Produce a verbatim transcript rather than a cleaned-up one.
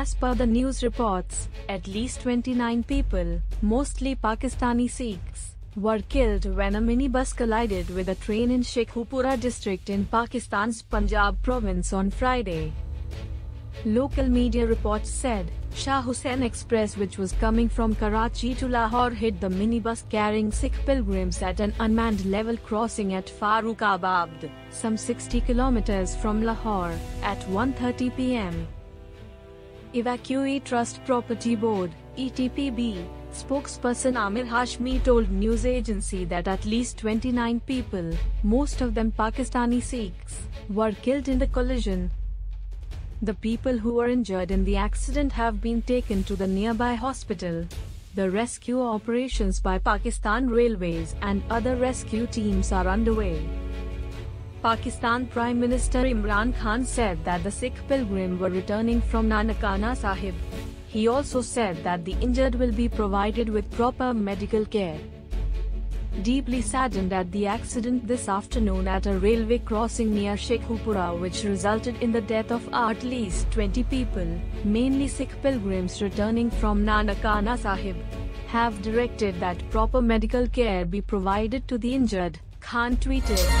As per the news reports, at least twenty-nine people, mostly Pakistani Sikhs, were killed when a minibus collided with a train in Sheikhupura district in Pakistan's Punjab province on Friday. Local media reports said, Shah Hussain Express, which was coming from Karachi to Lahore, hit the minibus carrying Sikh pilgrims at an unmanned level crossing at Farooqabad, some sixty kilometers from Lahore, at one thirty p m Evacuee Trust Property Board (E T P B) spokesperson Amir Hashmi told news agency that at least twenty-nine people, most of them Pakistani Sikhs, were killed in the collision. The people who were injured in the accident have been taken to the nearby hospital. The rescue operations by Pakistan Railways and other rescue teams are underway. Pakistan Prime Minister Imran Khan said that the Sikh pilgrims were returning from Nanakana Sahib. He also said that the injured will be provided with proper medical care. Deeply saddened at the accident this afternoon at a railway crossing near Sheikhupura, which resulted in the death of at least twenty people, mainly Sikh pilgrims returning from Nanakana Sahib, have directed that proper medical care be provided to the injured, Khan tweeted.